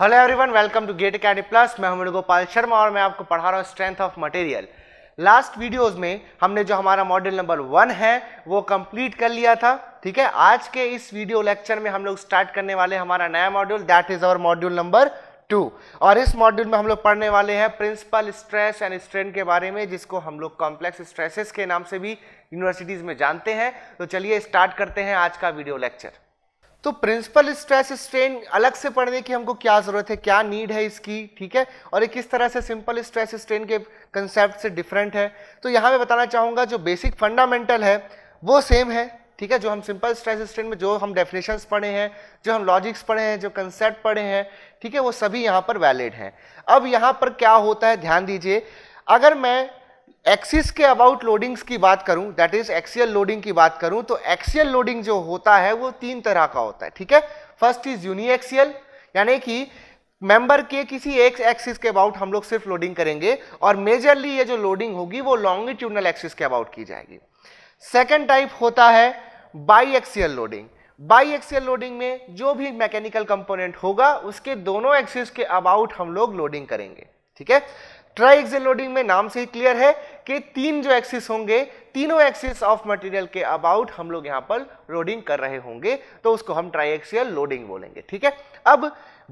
Hello everyone, welcome to GATE academy plus. मैं हूं वेणुगोपाल शर्मा और मैं आपको पढ़ा रहा हूं strength of material. Last videos में हमने जो हमारा मॉड्यूल नंबर 1 है वो कंप्लीट कर लिया था, ठीक है। आज के इस वीडियो लेक्चर में हम लोग स्टार्ट करने वाले हमारा नया module, that is our module number 2। और इस मॉड्यूल में हम लोग पढ़ने वाले हैं प्रिंसिपल स्ट्रेस एंड स्ट्रेन के बारे में, जिसको हम लोग कॉम्प्लेक्स स्ट्रेसेस के नाम से भी यूनिवर्सिटीज में जानते हैं। तो चलिए स्टार्ट करते हैं आज का वीडियो लेक्चर। तो प्रिंसिपल स्ट्रेस स्ट्रेन अलग से पढ़ने की हमको क्या जरूरत है, क्या नीड है इसकी, ठीक है। और ये किस तरह से सिंपल स्ट्रेस स्ट्रेन के कंसेप्ट से डिफरेंट है, तो यहाँ मैं बताना चाहूँगा जो बेसिक फंडामेंटल है वो सेम है, ठीक है। जो हम सिंपल स्ट्रेस स्ट्रेन में जो हम डेफिनेशंस पढ़े हैं, जो हम लॉजिक्स पढ़े हैं, जो कंसेप्ट पढ़े हैं, ठीक है, वो सभी यहाँ पर वैलिड हैं। अब यहाँ पर क्या होता है, ध्यान दीजिए, अगर मैं एक्सिस के अबाउट लोडिंग्स की बात करूं, दैट इज एक्सियल लोडिंग की बात करूं, तो एक्सियल लोडिंग जो होता है वो 3 तरह का होता है, ठीक है। फर्स्ट इज यूनिएक्सियल, यानी कि मेंबर के किसी एक एक्सिस के अबाउट हम लोग सिर्फ लोडिंग करेंगे और मेजरली ये जो लोडिंग होगी वो लॉन्गिट्यूडनल एक्सिस के अबाउट की जाएगी। सेकेंड टाइप होता है biaxial loading. Biaxial loading में जो भी मैकेनिकल कंपोनेंट होगा उसके दोनों एक्सिस के अबाउट हम लोग लोडिंग करेंगे, ठीक है। ट्राई एक्सियल लोडिंग में नाम से ही क्लियर है कि 3 जो एक्सिस होंगे, तीनों एक्सिस ऑफ मटेरियल के अबाउट हम लोग यहाँ पर लोडिंग कर रहे होंगे, तो उसको हम ट्राई एक्सियल लोडिंग बोलेंगे, ठीक है। अब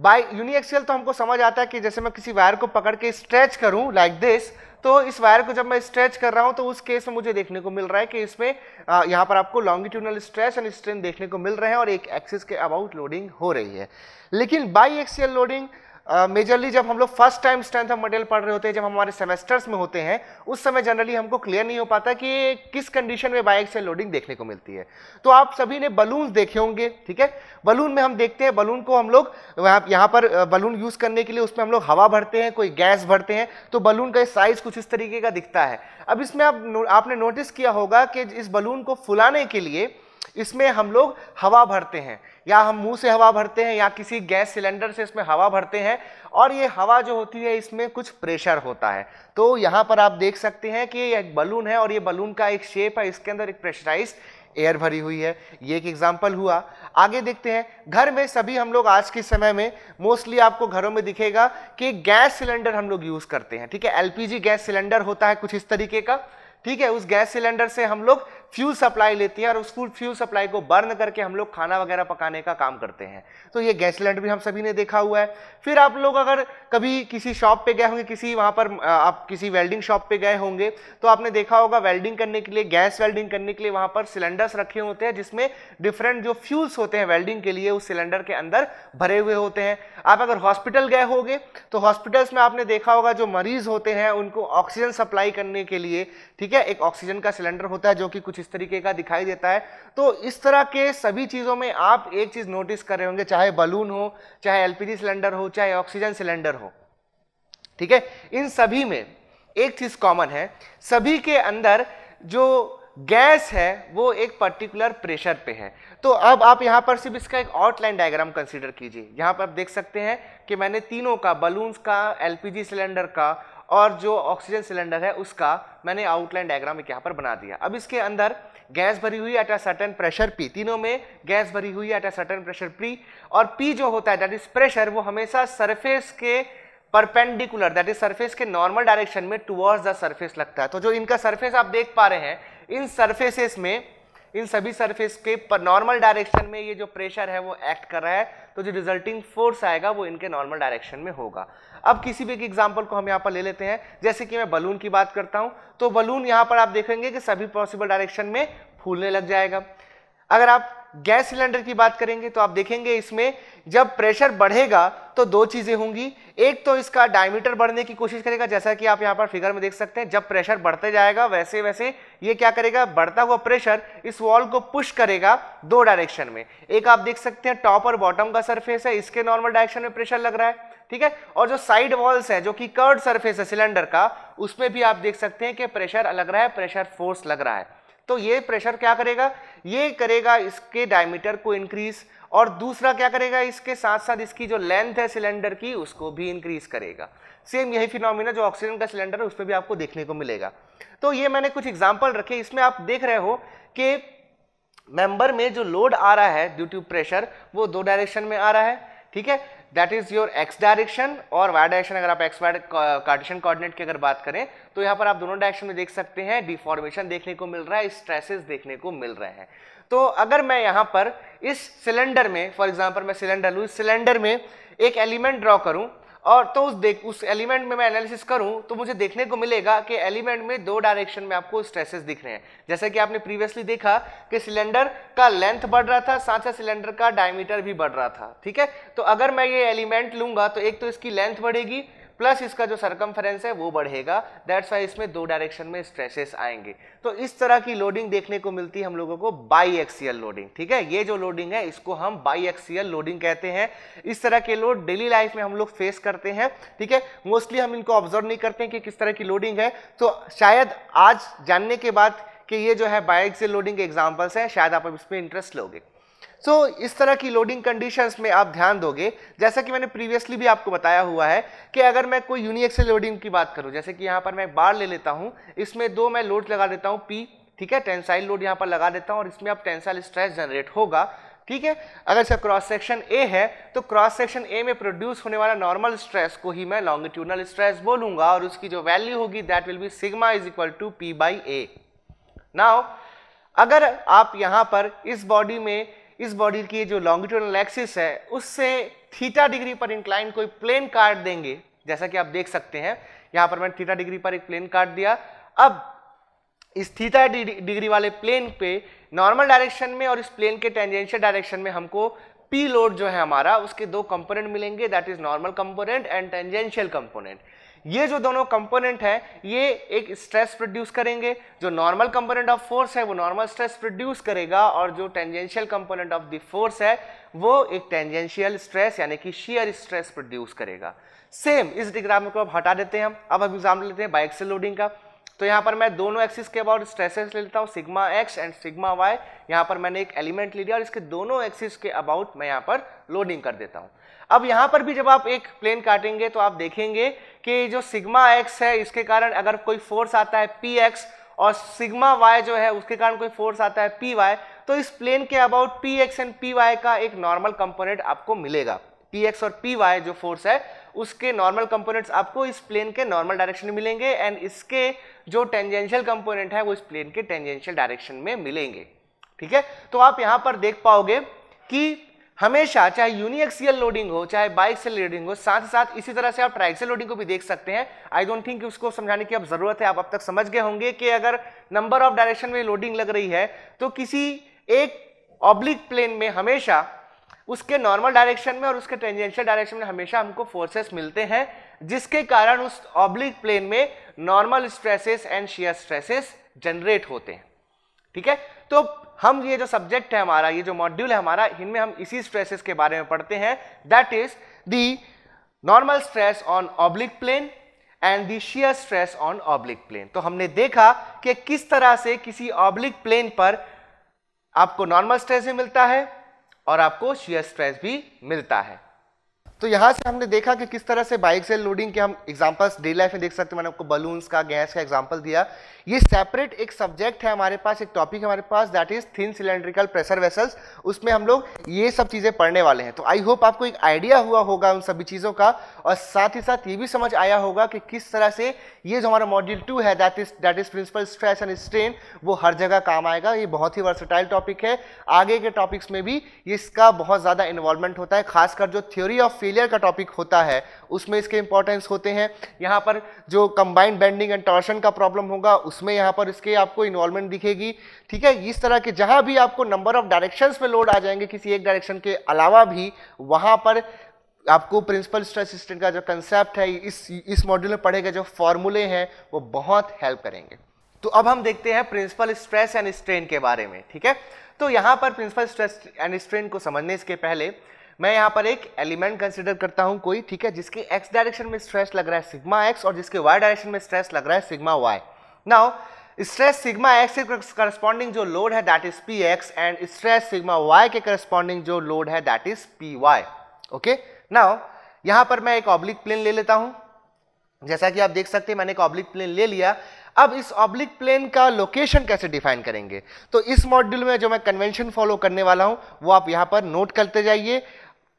बाय यूनिएक्सियल तो हमको समझ आता है कि जैसे मैं किसी वायर को पकड़ के स्ट्रेच करूँ लाइक दिस, तो इस वायर को जब मैं स्ट्रेच कर रहा हूँ तो उस केस में मुझे देखने को मिल रहा है कि इसमें यहाँ पर आपको लॉन्गिट्यूडनल स्ट्रेस एंड स्ट्रेन देखने को मिल रहे हैं और एक एक्सिस के अबाउट लोडिंग हो रही है। लेकिन बाई एक्सियल लोडिंग मेजरली जब हम लोग first time strength of material पढ़ रहे होते हैं, जब हमारे सेमेस्टर्स में होते हैं, उस समय जनरली हमको क्लियर नहीं हो पाता कि किस कंडीशन में बाई एक्सियल लोडिंग देखने को मिलती है। तो आप सभी ने बलून्स देखे होंगे, ठीक है। बलून में हम देखते हैं, बलून को हम लोग यहाँ पर बलून यूज़ करने के लिए उसमें हम लोग हवा भरते हैं, कोई गैस भरते हैं, तो बलून का साइज़ कुछ इस तरीके का दिखता है। अब इसमें आपने नोटिस किया होगा कि इस बलून को फुलाने के लिए इसमें हम लोग हवा भरते हैं, या हम मुंह से हवा भरते हैं या किसी गैस सिलेंडर से इसमें हवा भरते हैं, और ये हवा जो होती है इसमें कुछ प्रेशर होता है। तो यहाँ पर आप देख सकते हैं कि ये एक बलून है और ये बलून का एक शेप है, इसके अंदर एक प्रेशराइज एयर भरी हुई है। ये एक एग्जाम्पल हुआ। आगे देखते हैं, घर में सभी हम लोग आज के समय में मोस्टली आपको घरों में दिखेगा कि गैस सिलेंडर हम लोग यूज़ करते हैं, ठीक है। LPG गैस सिलेंडर होता है कुछ इस तरीके का, ठीक है। उस गैस सिलेंडर से हम लोग फ्यूल सप्लाई लेते हैं और उस फ्यूल सप्लाई को बर्न करके हम लोग खाना वगैरह पकाने का काम करते हैं। तो ये गैस सिलेंडर भी हम सभी ने देखा हुआ है। फिर आप लोग अगर कभी किसी शॉप पे गए होंगे, किसी वहाँ पर आप किसी वेल्डिंग शॉप पे गए होंगे, तो आपने देखा होगा वेल्डिंग करने के लिए, गैस वेल्डिंग करने के लिए वहाँ पर सिलेंडर्स रखे होते हैं जिसमें डिफरेंट जो फ्यूल्स होते हैं वेल्डिंग के लिए उस सिलेंडर के अंदर भरे हुए होते हैं। आप अगर हॉस्पिटल गए होंगे तो हॉस्पिटल्स में आपने देखा होगा जो मरीज़ होते हैं उनको ऑक्सीजन सप्लाई करने के लिए, ठीक है, एक ऑक्सीजन का सिलेंडर होता है जो कि कुछ इस तरीके का दिखाई देता है। तो इस तरह के सभी चीज़ों में आप एक चीज़ नोटिस कर रहे होंगे, चाहे बलून हो, चाहे LPG सिलेंडर हो, चाहे ऑक्सीजन सिलेंडर हो, ठीक है, इन सभी में एक चीज़ कॉमन है, सभी के अंदर जो गैस है वो एक पर्टिकुलर प्रेशर पे है। तो अब आप यहाँ पर सिर्फ इसका एक आउटलाइन डायग्राम कंसीडर कीजिए। यहाँ पर आप देख सकते हैं कि मैंने तीनों का, बलून्स का, LPG सिलेंडर का और जो ऑक्सीजन सिलेंडर है उसका, मैंने आउटलाइन डायग्राम एक यहाँ पर बना दिया। अब इसके अंदर गैस भरी हुई at a certain pressure P, तीनों में गैस भरी हुई at a certain pressure P, और पी जो होता है दैट इज प्रेशर, वो हमेशा सरफेस के परपेंडिकुलर, दैट इज सरफेस के नॉर्मल डायरेक्शन में टुवर्ड्स द सरफेस लगता है। तो जो इनका सरफेस आप देख पा रहे हैं, इन सरफेसेस में, इन सभी सरफेस के नॉर्मल डायरेक्शन में ये जो प्रेशर है वो एक्ट कर रहा है, तो जो रिजल्टिंग फोर्स आएगा वो इनके नॉर्मल डायरेक्शन में होगा। अब किसी भी एक एग्जांपल को हम यहाँ पर ले लेते हैं, जैसे कि मैं बलून की बात करता हूँ, तो बलून यहाँ पर आप देखेंगे कि सभी पॉसिबल डायरेक्शन में फूलने लग जाएगा। अगर आप गैस सिलेंडर की बात करेंगे तो आप देखेंगे इसमें जब प्रेशर बढ़ेगा तो दो चीज़ें होंगी, एक तो इसका डायमीटर बढ़ने की कोशिश करेगा, जैसा कि आप यहाँ पर फिगर में देख सकते हैं, जब प्रेशर बढ़ते जाएगा वैसे वैसे ये क्या करेगा, बढ़ता हुआ प्रेशर इस वॉल को पुश करेगा दो डायरेक्शन में। एक आप देख सकते हैं टॉप और बॉटम का सरफेस है, इसके नॉर्मल डायरेक्शन में प्रेशर लग रहा है, ठीक है, और जो साइड वॉल्स है जो कि कर्व्ड सरफेस है सिलेंडर का, उसमें भी आप देख सकते हैं कि प्रेशर लग रहा है, प्रेशर फोर्स लग रहा है। तो ये प्रेशर क्या करेगा, ये करेगा इसके डायमीटर को इंक्रीज, और दूसरा क्या करेगा, इसके साथ साथ इसकी जो लेंथ है सिलेंडर की उसको भी इंक्रीज करेगा। सेम यही फिनोमिना जो ऑक्सीजन का सिलेंडर है उस पर भी आपको देखने को मिलेगा। तो ये मैंने कुछ एग्जांपल रखे, इसमें आप देख रहे हो कि मेंबर में जो लोड आ रहा है ड्यू टू प्रेशर वो दो डायरेक्शन में आ रहा है, ठीक है। That is your x direction और y डायरेक्शन। अगर आप एक्स वाई कार्टेशियन कोऑर्डिनेट की अगर बात करें तो यहाँ पर आप दोनों डायरेक्शन में देख सकते हैं डिफॉर्मेशन देखने को मिल रहा है, स्ट्रेसेस देखने को मिल रहे हैं। तो अगर मैं यहाँ पर इस सिलेंडर में फॉर एग्जाम्पल मैं सिलेंडर लूँ, इस सिलेंडर में एक एलिमेंट ड्रॉ करूँ और तो उस एलिमेंट में मैं एनालिसिस करूं तो मुझे देखने को मिलेगा कि एलिमेंट में दो डायरेक्शन में आपको स्ट्रेसेस दिख रहे हैं। जैसे कि आपने प्रीवियसली देखा कि सिलेंडर का लेंथ बढ़ रहा था, साथ साथ सिलेंडर का डायमीटर भी बढ़ रहा था, ठीक है। तो अगर मैं ये एलिमेंट लूंगा तो एक तो इसकी लेंथ बढ़ेगी प्लस इसका जो सरकमफेरेंस है वो बढ़ेगा, दैट्स वाई इसमें दो डायरेक्शन में स्ट्रेसेस आएंगे। तो इस तरह की लोडिंग देखने को मिलती है हम लोगों को बाई एक्सियल लोडिंग, ठीक है। ये जो लोडिंग है इसको हम बाई एक्सियल लोडिंग कहते हैं। इस तरह के लोड डेली लाइफ में हम लोग फेस करते हैं, ठीक है। मोस्टली हम इनको ऑब्जर्व नहीं करते हैं कि किस तरह की लोडिंग है, तो शायद आज जानने के बाद कि ये जो है बाई एक्सियल लोडिंग के एग्जाम्पल्स हैं शायद आप इसमें इंटरेस्ट लोगे। सो इस तरह की लोडिंग कंडीशंस में आप ध्यान दोगे, जैसा कि मैंने प्रीवियसली भी आपको बताया हुआ है कि अगर मैं कोई यूनिएक्सियल लोडिंग की बात करूं, जैसे कि यहाँ पर मैं बार ले लेता हूँ, इसमें दो मैं लोड लगा देता हूँ P, ठीक है, टेंसाइल लोड यहाँ पर लगा देता हूँ और इसमें अब टेंसाइल स्ट्रेस जनरेट होगा, ठीक है। अगर इसका क्रॉस सेक्शन A है तो क्रॉस सेक्शन A में प्रोड्यूस होने वाला नॉर्मल स्ट्रेस को ही मैं लॉन्गिट्यूडनल स्ट्रेस बोलूँगा और उसकी जो वैल्यू होगी that will be sigma is equal to P by A। Now अगर आप यहाँ पर इस बॉडी की जो लॉन्गिट्यूडनल एक्सिस है उससे थीटा डिग्री पर इंक्लाइन कोई प्लेन काट देंगे, जैसा कि आप देख सकते हैं यहाँ पर मैंने थीटा डिग्री पर एक प्लेन काट दिया। अब इस थीटा डिग्री वाले प्लेन पे नॉर्मल डायरेक्शन में और इस प्लेन के टेंजेंशियल डायरेक्शन में हमको पी लोड जो है हमारा उसके दो कंपोनेंट मिलेंगे, that is normal component and tangential component. ये जो दोनों कंपोनेंट है ये एक स्ट्रेस प्रोड्यूस करेंगे। जो नॉर्मल कंपोनेंट ऑफ फोर्स है वो नॉर्मल स्ट्रेस प्रोड्यूस करेगा और जो tangential component of the force है वो एक टेंजेंशियल स्ट्रेस यानी कि शीयर स्ट्रेस प्रोड्यूस करेगा। सेम इस डायग्राम को अब हटा देते हैं हम। अब एग्जाम्पल लेते हैं बाई एक्सियल लोडिंग का। तो यहाँ पर मैं दोनों एक्सिस के अबाउट स्ट्रेसेस ले लेता हूँ, sigma x and sigma Y. यहाँ पर मैंने एक एलिमेंट ले लिया और इसके दोनों एक्सिस के अबाउट मैं यहाँ पर लोडिंग कर देता हूँ। अब यहाँ पर भी जब आप एक प्लेन काटेंगे तो आप देखेंगे कि जो सिग्मा एक्स है इसके कारण अगर कोई फोर्स आता है पी एक्स और सिग्मा वाई जो है उसके कारण कोई फोर्स आता है पी वाई, तो इस प्लेन के about P x and P Y का एक नॉर्मल कंपोनेंट आपको मिलेगा। पी एक्स और पी वाई जो फोर्स है उसके नॉर्मल कंपोनेंट्स आपको इस प्लेन के नॉर्मल डायरेक्शन में मिलेंगे एंड इसके जो टेंजेंशियल कंपोनेंट है वो इस प्लेन के टेंजेंशियल डायरेक्शन में मिलेंगे, ठीक है। तो आप यहाँ पर देख पाओगे कि हमेशा चाहे यूनिएक्सियल लोडिंग हो चाहे बाई एक्सियल लोडिंग हो, साथ ही साथ इसी तरह से आप ट्राई एक्सियल लोडिंग को भी देख सकते हैं। आई डोंट थिंक उसको समझाने की अब जरूरत है, आप अब तक समझ गए होंगे कि अगर नंबर ऑफ डायरेक्शन में लोडिंग लग रही है तो किसी एक ऑब्लिक प्लेन में हमेशा उसके नॉर्मल डायरेक्शन में और उसके टेंजेंशियल डायरेक्शन में हमेशा हमको फोर्सेस मिलते हैं जिसके कारण उस ऑब्लिक प्लेन में normal stresses and shear stresses generate होते हैं, ठीक है। तो हम ये जो सब्जेक्ट है हमारा, ये जो मॉड्यूल है हमारा, इनमें हम इसी स्ट्रेसेस के बारे में पढ़ते हैं, that is the normal stress on oblique plane and the shear stress on oblique plane. तो हमने देखा कि किस तरह से किसी ऑब्लिक प्लेन पर आपको नॉर्मल स्ट्रेस भी मिलता है और आपको शियर स्ट्रेस भी मिलता है। तो यहाँ से हमने देखा कि किस तरह से बाई एक्सियल लोडिंग के हम एग्जांपल्स डेली लाइफ में देख सकते हैं। मैंने आपको बलून्स का, गैस का एग्जांपल दिया। ये सेपरेट एक सब्जेक्ट है हमारे पास, एक टॉपिक हमारे पास, that is thin cylindrical pressure vessels. उसमें हम लोग ये सब चीज़ें पढ़ने वाले हैं। तो आई होप आपको एक आइडिया हुआ होगा उन सभी चीज़ों का और साथ ही साथ ये भी समझ आया होगा कि किस तरह से ये जो हमारा मॉड्यूल 2 है that is principal stress and strain, वो हर जगह काम आएगा। ये बहुत ही वर्सेटाइल टॉपिक है, आगे के टॉपिक्स में भी इसका बहुत ज़्यादा इन्वॉल्वमेंट होता है। खासकर जो थ्योरी ऑफ फेलियर का टॉपिक होता है उसमें इसके इंपॉर्टेंस होते हैं। यहाँ पर जो कंबाइंड बेंडिंग एंड टॉर्शन का प्रॉब्लम होगा उसमें यहाँ पर इसके आपको इन्वॉल्वमेंट दिखेगी, ठीक है। इस तरह के जहाँ भी आपको नंबर ऑफ डायरेक्शंस में लोड आ जाएंगे किसी एक डायरेक्शन के अलावा भी, वहाँ पर आपको प्रिंसिपल स्ट्रेस स्ट्रेन का जो कंसेप्ट है इस मॉड्यूल में पढ़े गए जो फॉर्मूले हैं वो बहुत हेल्प करेंगे। तो अब हम देखते हैं प्रिंसिपल स्ट्रेस एंड स्ट्रेन के बारे में, ठीक है। तो यहाँ पर प्रिंसिपल स्ट्रेस एंड स्ट्रेन को समझने इसके पहले मैं यहाँ पर एक एलिमेंट कंसिडर करता हूँ कोई, ठीक है, जिसके एक्स डायरेक्शन में स्ट्रेस लग रहा है सिग्मा एक्स और जिसके वाई डायरेक्शन में स्ट्रेस लग रहा है sigma Y. Now stress sigma x के करस्पॉन्डिंग जो लोड है that is P x and stress sigma Y के करस्पॉन्डिंग जो लोड है that is P Y. Okay, now यहाँ पर मैं एक ऑब्लिक प्लेन ले लेता हूँ। जैसा कि आप देख सकते हैं मैंने एक ऑब्लिक प्लेन ले लिया। अब इस ऑब्लिक प्लेन का लोकेशन कैसे डिफाइन करेंगे, तो इस मॉड्यूल में जो मैं कन्वेंशन फॉलो करने वाला हूँ वो आप यहाँ पर नोट करते जाइए।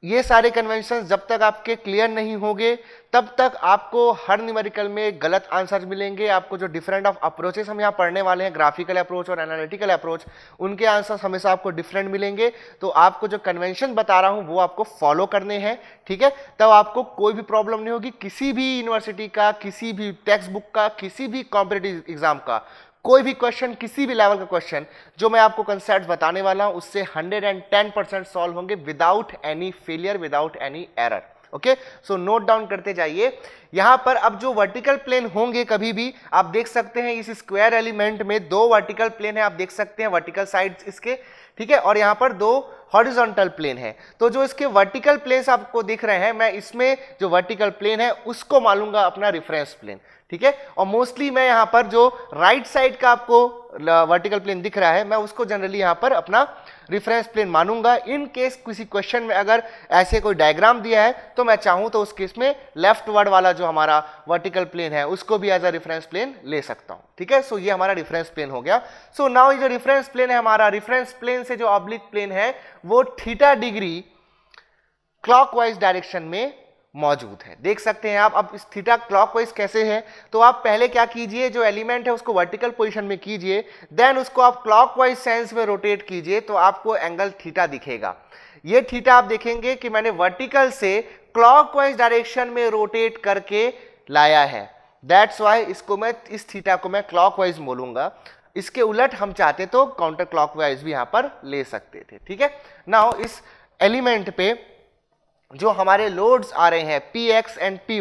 ये सारे कन्वेंशंस जब तक आपके क्लियर नहीं होंगे तब तक आपको हर न्यूमेरिकल में गलत आंसर्स मिलेंगे। आपको जो डिफरेंट ऑफ अप्रोचेस हम यहाँ पढ़ने वाले हैं, ग्राफिकल अप्रोच और एनालिटिकल अप्रोच, उनके आंसर्स हमेशा आपको डिफरेंट मिलेंगे। तो आपको जो कन्वेंशन बता रहा हूँ वो आपको फॉलो करने हैं, ठीक है। तब आपको कोई भी प्रॉब्लम नहीं होगी, किसी भी यूनिवर्सिटी का, किसी भी टेक्स्ट बुक का, किसी भी कॉम्पिटिटिव एग्जाम का कोई भी क्वेश्चन, किसी भी लेवल का क्वेश्चन जो मैं आपको कंसेप्ट बताने वाला हूं उससे 110% सॉल्व होंगे without any failure, without any error. Okay, so note down करते जाइए। यहां पर अब जो वर्टिकल प्लेन होंगे, कभी भी आप देख सकते हैं इस स्क्वायर एलिमेंट में दो वर्टिकल प्लेन है, आप देख सकते हैं वर्टिकल साइड इसके, ठीक है, और यहाँ पर दो हॉरिजॉन्टल प्लेन है। तो जो इसके वर्टिकल प्लेन्स आपको दिख रहे हैं, मैं इसमें जो वर्टिकल प्लेन है उसको मानूंगा अपना रेफरेंस प्लेन, ठीक है, और मोस्टली मैं यहाँ पर जो राइट साइड का आपको वर्टिकल प्लेन दिख रहा है मैं उसको जनरली यहाँ पर अपना रेफरेंस प्लेन मानूंगा। इन केस किसी क्वेश्चन में अगर ऐसे कोई डायग्राम दिया है तो मैं चाहूँ तो उस केस में लेफ्टवर्ड वाला जो हमारा वर्टिकल प्लेन है उसको भी एज अ रेफरेंस प्लेन ले सकता हूँ, ठीक है। सो ये हमारा रेफरेंस प्लेन हो गया। सो नाउ ये जो रेफरेंस प्लेन है हमारा, रेफरेंस प्लेन से जो ऑब्लिक प्लेन है वो थीटा डिग्री क्लॉकवाइज डायरेक्शन में मौजूद है, देख सकते हैं आप। अब इस थीटा क्लॉकवाइज कैसे है, तो आप पहले क्या कीजिए, जो एलिमेंट है उसको वर्टिकल पोजीशन में कीजिए, देन उसको आप क्लॉकवाइज सेंस में रोटेट कीजिए तो आपको एंगल थीटा दिखेगा। ये थीटा आप देखेंगे कि मैंने वर्टिकल से क्लॉकवाइज डायरेक्शन में रोटेट करके लाया है, दैट्स वाई इसको मैं, इस थीटा को मैं क्लॉकवाइज बोलूंगा। इसके उलट हम चाहते तो काउंटर क्लॉकवाइज भी यहाँ पर ले सकते थे, ठीक है। नाउ इस एलिमेंट पे जो हमारे लोड्स आ रहे हैं Px एंड Py,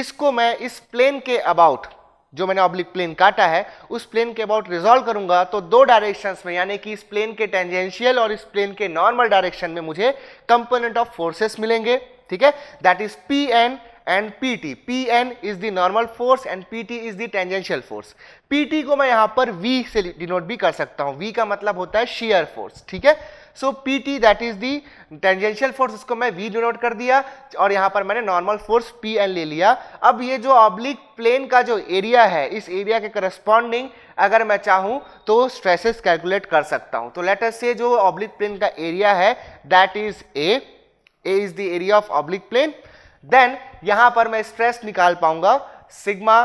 इसको मैं इस प्लेन के अबाउट, जो मैंने ऑब्लिक प्लेन काटा है उस प्लेन के अबाउट रिजॉल्व करूंगा, तो दो डायरेक्शंस में, यानी कि इस प्लेन के टेंजेंशियल और इस प्लेन के नॉर्मल डायरेक्शन में मुझे कंपोनेंट ऑफ फोर्सेस मिलेंगे, ठीक है, that is Pn and Pt। Pn is the normal force and Pt is the tangential force. Pt को मैं यहां पर V से डिनोट भी कर सकता हूं, V का मतलब होता है शीयर फोर्स, ठीक है। So Pt that is the tangential force, उसको मैं V डिनोट कर दिया और यहाँ पर मैंने नॉर्मल फोर्स Pn ले लिया। अब ये जो ऑब्लिक प्लेन का जो एरिया है, इस एरिया के करस्पॉन्डिंग अगर मैं चाहूँ तो स्ट्रेसेस कैलकुलेट कर सकता हूँ। तो लेट अस से जो ऑब्लिक प्लेन का एरिया है that is A is the area of oblique plane, then यहाँ पर मैं स्ट्रेस निकाल पाऊंगा sigma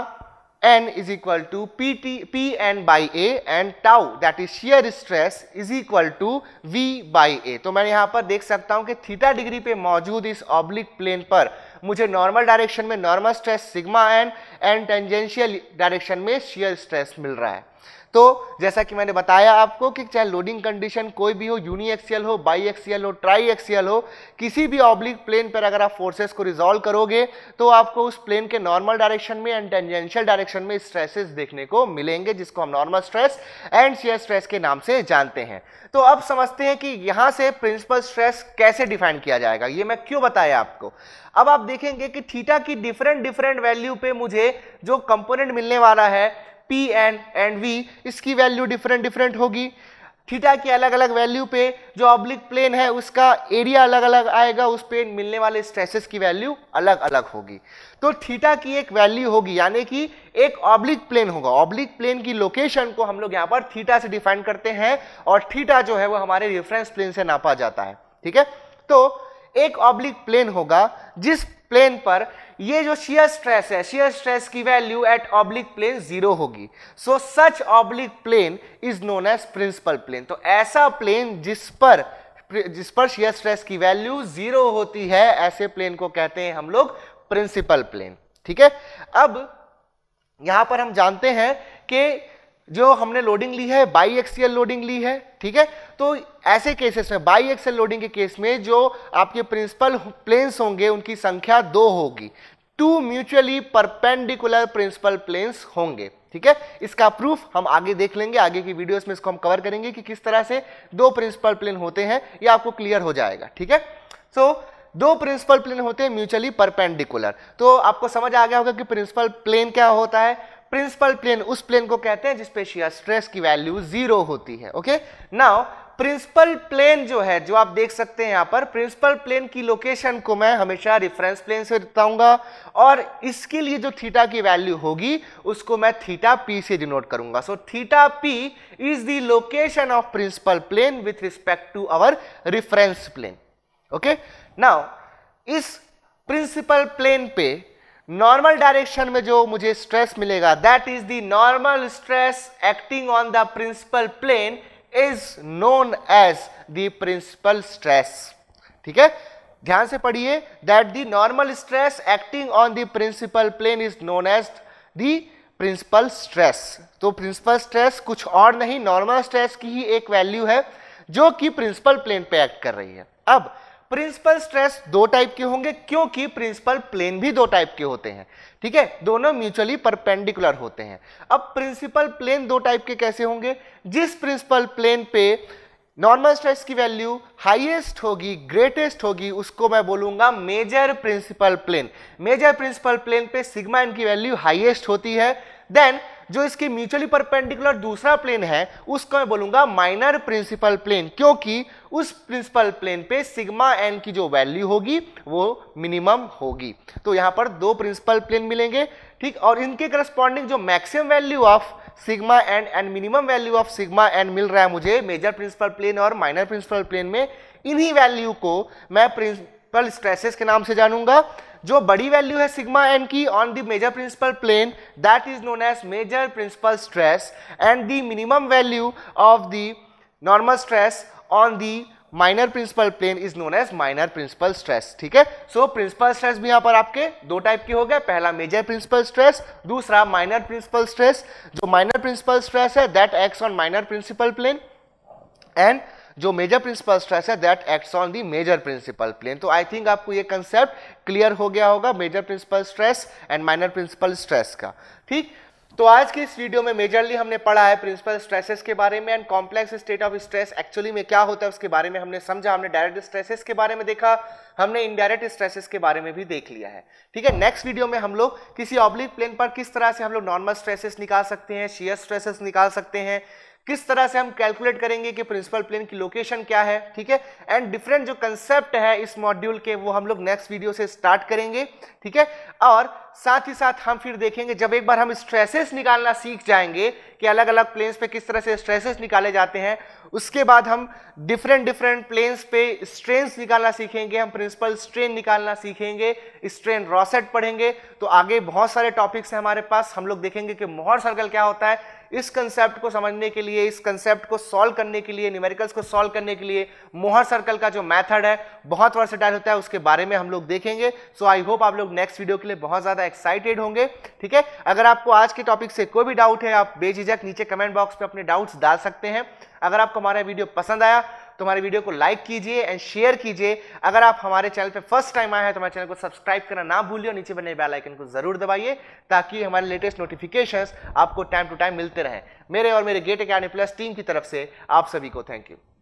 n is equal to Pn by A and tau that is shear stress is equal to V by A। तो मैं यहाँ पर देख सकता हूँ कि थीटा डिग्री पे मौजूद इस ऑब्लिक प्लेन पर मुझे नॉर्मल डायरेक्शन में normal stress sigma n and tangential direction में शीयर स्ट्रेस मिल रहा है। तो जैसा कि मैंने बताया आपको कि चाहे लोडिंग कंडीशन कोई भी हो, यूनिएक्सियल हो, बाईएक्सियल हो, ट्राईएक्सियल हो, किसी भी ऑब्लिक प्लेन पर अगर आप फोर्सेस को रिजॉल्व करोगे तो आपको उस प्लेन के नॉर्मल डायरेक्शन में एंड टेंजेंशियल डायरेक्शन में स्ट्रेसेस देखने को मिलेंगे, जिसको हम normal stress and shear stress के नाम से जानते हैं। तो अब समझते हैं कि यहाँ से प्रिंसिपल स्ट्रेस कैसे डिफाइन किया जाएगा, ये मैं क्यों बताया आपको। अब आप देखेंगे कि थीटा की डिफरेंट डिफरेंट वैल्यू पे मुझे जो कंपोनेंट मिलने वाला है Pn एंड V, इसकी वैल्यू डिफरेंट डिफरेंट होगी। थीटा की अलग अलग वैल्यू पे जो ऑब्लिक प्लेन है उसका एरिया अलग अलग आएगा, उस पे मिलने वाले स्ट्रेसेस की वैल्यू अलग अलग होगी। तो थीटा की एक वैल्यू होगी, यानी कि एक ऑब्लिक प्लेन होगा, ऑब्लिक प्लेन की लोकेशन को हम लोग यहाँ पर थीटा से डिफाइन करते हैं और थीटा जो है वो हमारे रेफरेंस प्लेन से नापा जाता है, ठीक है। तो एक ऑब्लिक प्लेन होगा जिस प्लेन पर ये जो शीयर स्ट्रेस है, शीयर स्ट्रेस की वैल्यू एट ऑब्लिक प्लेन 0 होगी। So such oblique plane is known as principal plane. तो ऐसा प्लेन जिस पर शीयर स्ट्रेस की वैल्यू 0 होती है, ऐसे प्लेन को कहते हैं हम लोग प्रिंसिपल प्लेन, ठीक है। अब यहां पर हम जानते हैं कि जो हमने लोडिंग ली है बाई एक्सियल लोडिंग ली है, ठीक है। तो ऐसे केसेस में, बाई एक्सियल लोडिंग के केस में जो आपके प्रिंसिपल प्लेन्स होंगे उनकी संख्या 2 होगी, 2 म्यूचुअली परपेंडिकुलर प्रिंसिपल प्लेन्स होंगे, ठीक है। इसका प्रूफ हम आगे देख लेंगे, आगे की वीडियोस में इसको हम कवर करेंगे कि किस तरह से 2 प्रिंसिपल प्लेन होते हैं, ये आपको क्लियर हो जाएगा, ठीक है। सो 2 प्रिंसिपल प्लेन होते हैं म्यूचुअली परपेंडिकुलर। तो आपको समझ आ गया होगा कि प्रिंसिपल प्लेन क्या होता है। प्रिंसिपल प्लेन उस प्लेन को कहते हैं जिसपे शीयर स्ट्रेस की वैल्यू 0 होती है, ओके। नाउ प्रिंसिपल प्लेन जो है, जो आप देख सकते हैं यहाँ पर, प्रिंसिपल प्लेन की लोकेशन को मैं हमेशा रेफरेंस प्लेन से बताऊंगा और इसके लिए जो थीटा की वैल्यू होगी उसको मैं थीटा पी से डिनोट करूंगा। So theta P is the location of principal plane with respect to our reference plane, okay. Now इस प्रिंसिपल प्लेन पे नॉर्मल डायरेक्शन में जो मुझे स्ट्रेस मिलेगा that is the normal stress acting on the principal plane is known as the principal stress. ठीक है, ध्यान से पढ़िए. That the normal stress acting on the principal plane is known as the principal stress. तो principal stress कुछ और नहीं normal stress की ही एक वैल्यू है जो कि प्रिंसिपल प्लेन पे एक्ट कर रही है. अब प्रिंसिपल स्ट्रेस दो टाइप के होंगे क्योंकि प्रिंसिपल प्लेन भी दो टाइप के होते हैं. ठीक है, दोनों म्यूचुअली परपेंडिकुलर होते हैं. अब प्रिंसिपल प्लेन दो टाइप के कैसे होंगे? जिस प्रिंसिपल प्लेन पे नॉर्मल स्ट्रेस की वैल्यू हाईएस्ट होगी, ग्रेटेस्ट होगी, उसको मैं बोलूंगा major principal plane. Major principal plane पे सिग्मा इनकी वैल्यू हाईएस्ट होती है. देन जो इसके म्यूचुअली परपेंडिकुलर दूसरा प्लेन है उसको मैं बोलूंगा माइनर प्रिंसिपल प्लेन क्योंकि उस प्रिंसिपल प्लेन पे सिग्मा एन की जो वैल्यू होगी वो मिनिमम होगी. तो यहाँ पर दो प्रिंसिपल प्लेन मिलेंगे. ठीक, और इनके करस्पॉन्डिंग जो maximum value of sigma N and minimum value of sigma n मिल रहा है मुझे मेजर प्रिंसिपल प्लेन और माइनर प्रिंसिपल प्लेन में, इन्हीं वैल्यू को मैं प्रिंसिपल स्ट्रेसेस के नाम से जानूंगा. जो बड़ी वैल्यू है सिग्मा एन की on the major principal plane that is known as major principal stress and the minimum value of the normal stress on the minor principal plane is known as minor principal stress. ठीक है, so principal stress भी यहाँ पर आपके दो type के हो गए. पहला मेजर प्रिंसिपल स्ट्रेस, दूसरा माइनर प्रिंसिपल स्ट्रेस. जो माइनर प्रिंसिपल स्ट्रेस है that acts on minor principal plane and जो मेजर प्रिंसिपल स्ट्रेस है that acts on the major principal plane. तो आई थिंक आपको ये कंसेप्ट क्लियर हो गया होगा major principal stress and minor principal stress का. ठीक, तो आज की इस वीडियो में मेजरली हमने पढ़ा है प्रिंसिपल स्ट्रेसेस के बारे में and complex state of stress actually में क्या होता है उसके बारे में हमने समझा. हमने डायरेक्ट स्ट्रेसेस के बारे में देखा, हमने इनडायरेक्ट स्ट्रेसेस के बारे में भी देख लिया है. ठीक है, नेक्स्ट वीडियो में हम लोग किसी ऑब्लिक प्लेन पर किस तरह से हम लोग नॉर्मल स्ट्रेसेस निकाल सकते हैं, शियर स्ट्रेसेस निकाल सकते हैं, किस तरह से हम कैलकुलेट करेंगे कि प्रिंसिपल प्लेन की लोकेशन क्या है. ठीक है, एंड डिफरेंट जो कंसेप्ट है इस मॉड्यूल के वो हम लोग नेक्स्ट वीडियो से स्टार्ट करेंगे. ठीक है, और साथ ही साथ हम फिर देखेंगे जब एक बार हम स्ट्रेसेस निकालना सीख जाएंगे कि अलग अलग प्लेन्स पे किस तरह से स्ट्रेसेस निकाले जाते हैं, उसके बाद हम डिफरेंट प्लेन्स पे स्ट्रेन्स निकालना सीखेंगे, हम प्रिंसिपल स्ट्रेन निकालना सीखेंगे, स्ट्रेन रॉसेट पढ़ेंगे. तो आगे बहुत सारे टॉपिक्स हैं हमारे पास. हम लोग देखेंगे कि मोहर सर्कल क्या होता है. इस कंसेप्ट को समझने के लिए, इस कंसेप्ट को सॉल्व करने के लिए, न्यूमेरिकल्स को सॉल्व करने के लिए मोहर सर्कल का जो मेथड है बहुत वर्सेटाइल होता है, उसके बारे में हम लोग देखेंगे. सो आई होप आप लोग नेक्स्ट वीडियो के लिए बहुत ज़्यादा एक्साइटेड होंगे. ठीक है, अगर आपको आज के टॉपिक से कोई भी डाउट है आप बेझिझक नीचे कमेंट बॉक्स पे अपने डाउट्स डाल सकते हैं. अगर आपको हमारा वीडियो पसंद आया तो हमारे वीडियो को लाइक कीजिए एंड शेयर कीजिए. अगर आप हमारे चैनल पे फर्स्ट टाइम आए हैं तो हमारे चैनल को सब्सक्राइब करना ना भूलिए और नीचे बने बेल आइकन को जरूर दबाइए ताकि हमारे लेटेस्ट नोटिफिकेशंस आपको टाइम टू टाइम मिलते रहें. मेरे और मेरे गेट अकेडमी प्लस टीम की तरफ से आप सभी को थैंक यू.